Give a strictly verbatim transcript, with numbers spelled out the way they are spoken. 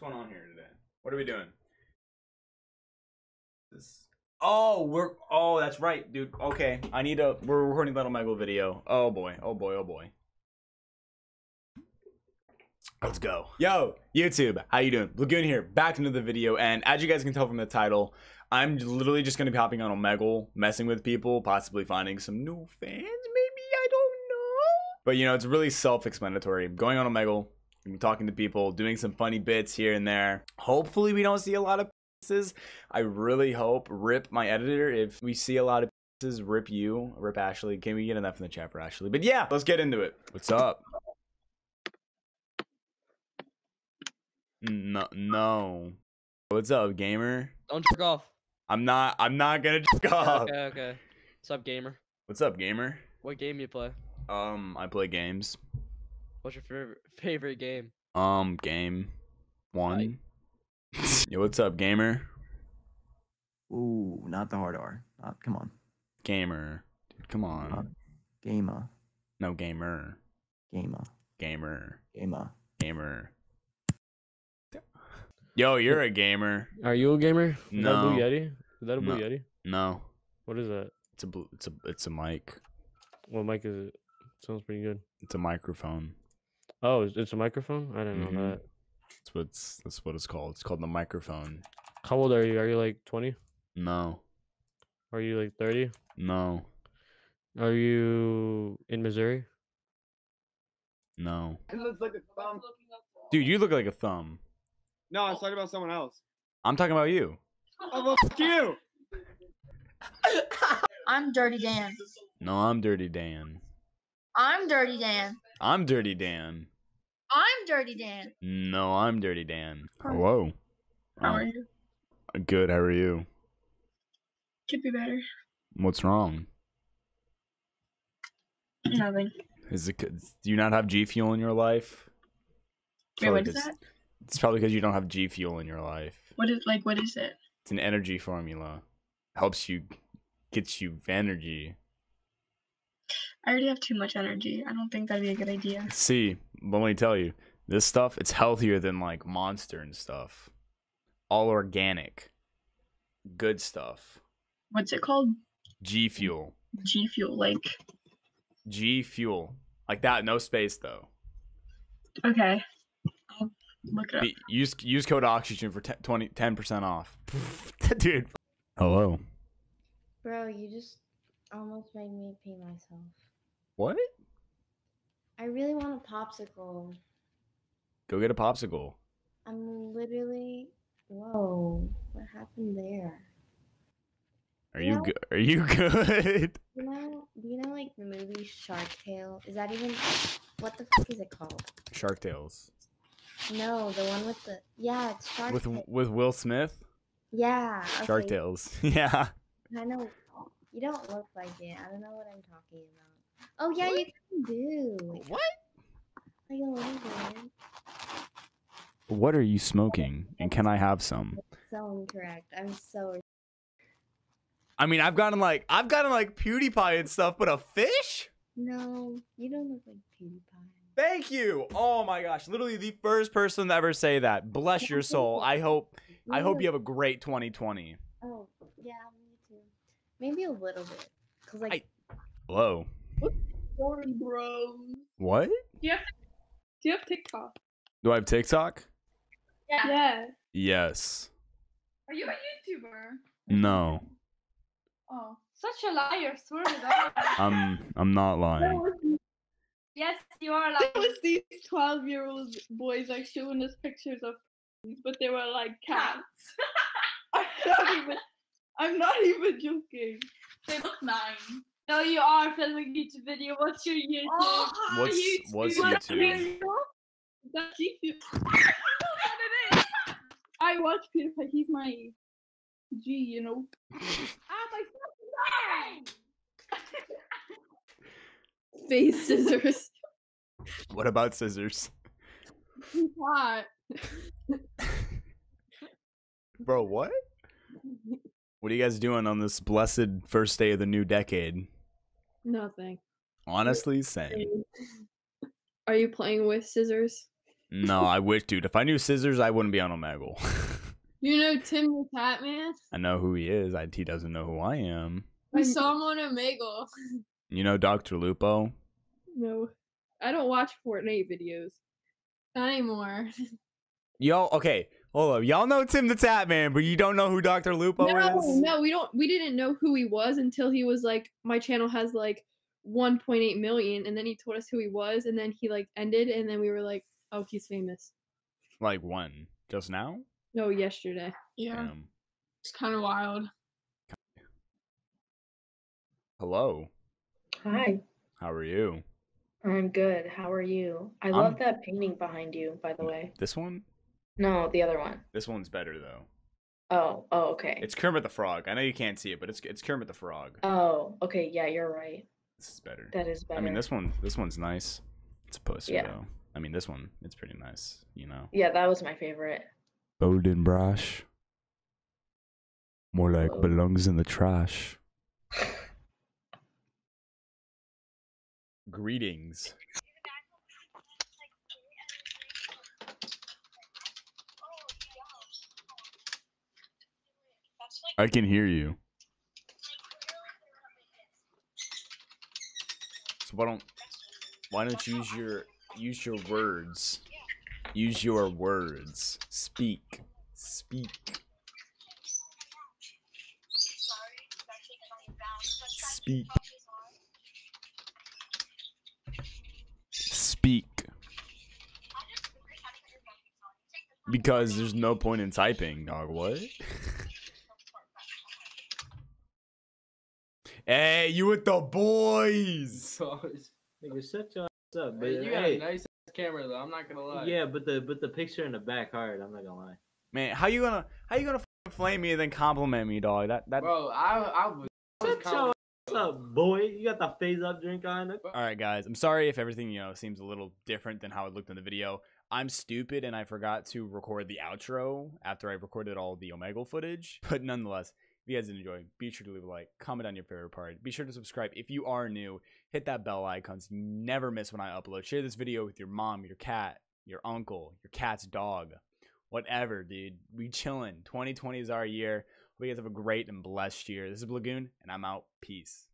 What's going on here today? What are we doing? This. Oh, we're. Oh, that's right, dude. Okay, I need a. We're recording that Omegle video. Oh boy. Oh boy. Oh boy. Let's go. Yo, YouTube, how you doing? Blagoon here, back into the video, and as you guys can tell from the title, I'm literally just going to be hopping on Omegle, messing with people, possibly finding some new fans, maybe, I don't know. But, you know, it's really self-explanatory. Going on Omegle, talking to people, doing some funny bits here and there. Hopefully we don't see a lot of pieces. I really hope. Rip my editor if we see a lot of pieces. Rip you. Rip Ashley. Can we get enough in the chat for Ashley? But yeah, let's get into it. What's up? No, no. What's up, gamer? Don't jerk off. I'm not. I'm not gonna jerk off. Okay, okay. What's up, gamer? What's up, gamer? What game you play? Um, I play games. What's your favorite favorite game? Um, game one. Right. Yo, what's up, gamer? Ooh, not the hard R. Uh, come on. Gamer, dude, come on. Uh, gamer. No, gamer. Gamer. Gamer. Gamer. Gamer. Yo, you're a gamer. Are you a gamer? Is no. That a Blue Yeti? Is that a Blue no. Yeti? No. What is that? It's a blue, it's a it's a mic. What mic is it? It sounds pretty good. It's a microphone. Oh, it's a microphone? I didn't mm-hmm. know that. That's what's that's what it's called. It's called the microphone. How old are you? Are you like twenty? No. Are you like thirty? No. Are you in Missouri? No. It looks like a thumb. Dude, you look like a thumb. No, I was talking about someone else. I'm talking about you. Oh, fuck you! I'm Dirty Dan. No, I'm Dirty Dan. I'm Dirty Dan. I'm Dirty Dan. I'm Dirty Dan. No, I'm Dirty Dan. Hello. How um, are you? Good, how are you? Could be better. What's wrong? Nothing. Is it, do you not have G-Fuel in your life? Wait, what is that? It's probably because you don't have G-Fuel in your life. What is like? What is it? It's an energy formula. Helps you, gets you energy. I already have too much energy. I don't think that'd be a good idea. See, but let me tell you, this stuff, it's healthier than like Monster and stuff. All organic, good stuff. What's it called? G-Fuel. G-Fuel, like. G-Fuel, like that. No space though. Okay. Look it up. Use use code oxygen for ten percent off. Dude. Hello. Bro, you just almost made me pee myself. What? I really want a popsicle. Go get a popsicle. I'm literally. Whoa! What happened there? Are you, you know, good? Are you good? You know, you know, like the movie Shark Tale. Is that even? What the fuck is it called? Shark Tales. No, the one with the yeah, it's Shark with Tale. With Will Smith. Yeah, okay. Shark Tales. Yeah. I know you don't look like it. I don't know what I'm talking about. Oh yeah, what? You can do what? Like a little bit. What are you smoking? And can I have some? That's so incorrect. I'm so. I mean, I've gotten like I've gotten like PewDiePie and stuff, but a fish? No, you don't look like PewDiePie. Thank you. Oh my gosh. Literally the first person to ever say that. Bless your soul. I hope I hope you have a great twenty twenty. Oh, yeah, me too. Maybe a little bit. Cause like I, hello. What's story, bro? What? Yeah. Do you have TikTok? Do I have TikTok? Yeah. Yeah. Yes. Are you a YouTuber? No. Oh. Such a liar, swear to God. I'm I'm not lying. Yes, you are like. There was these twelve-year-old boys like showing us pictures of, but they were like cats. I'm not even. I'm not even joking. They look nine. No, you are filming YouTube video. What's your YouTube? Oh, what's YouTube? What's YouTube? That's YouTube. I watch PewDiePie. He's my G, you know. I'm like nine. Face scissors. What about scissors? What? Bro, what? What are you guys doing on this blessed first day of the new decade? Nothing. Honestly, same. Are you playing with scissors? No, I wish, dude. If I knew scissors, I wouldn't be on Omegle. You know Tim the Tatman? I know who he is. I, he doesn't know who I am. I saw him on Omegle. You know Doctor Lupo? No. I don't watch Fortnite videos. Not anymore. Yo, okay. Hold up. Y'all know Tim the Tatman, but you don't know who Doctor Lupo no, is? No, we don't. We didn't know who he was until he was like, my channel has like one point eight million, and then he told us who he was, and then he like ended, and then we were like, oh, he's famous. Like when? Just now? No, yesterday. Yeah. Um, it's kind of wild. Hello. Hi. How are you? I'm good. How are you? I I'm... love that painting behind you, by the way. This one? No, the other one. This one's better though. Oh, oh, okay. It's Kermit the Frog. I know you can't see it, but it's it's Kermit the Frog. Oh, okay. Yeah, you're right. This is better. That is better. I mean, this one this one's nice. It's a poster yeah. though. I mean, this one, it's pretty nice, you know. Yeah, that was my favorite. Golden brush. More like oh. belongs in the trash. Greetings. I can hear you. So why don't why don't you use your use your words? Use your words. Speak. Speak. Speak. Speak. Because there's no point in typing, dog. What? Hey, you with the boys? Nigga, shut your ass up, man. Hey, you got hey. a nice ass camera though. I'm not gonna lie. Yeah, but the but the picture in the back hard. I'm not gonna lie. Man, how you gonna how you gonna flame me and then compliment me, dog? That that. Bro, I I was. Shut your ass up, boy. You got the phase up drink on. All right, guys. I'm sorry if everything you know seems a little different than how it looked in the video. I'm stupid and I forgot to record the outro after I recorded all the Omegle footage, but nonetheless. If you guys enjoyed, be sure to leave a like, comment on your favorite part, be sure to subscribe if you are new, hit that bell icon so you never miss when I upload, share this video with your mom, your cat, your uncle, your cat's dog, whatever, dude. We chillin'. twenty twenty is our year. Hope you guys have a great and blessed year. This is Blagoon, and I'm out. Peace.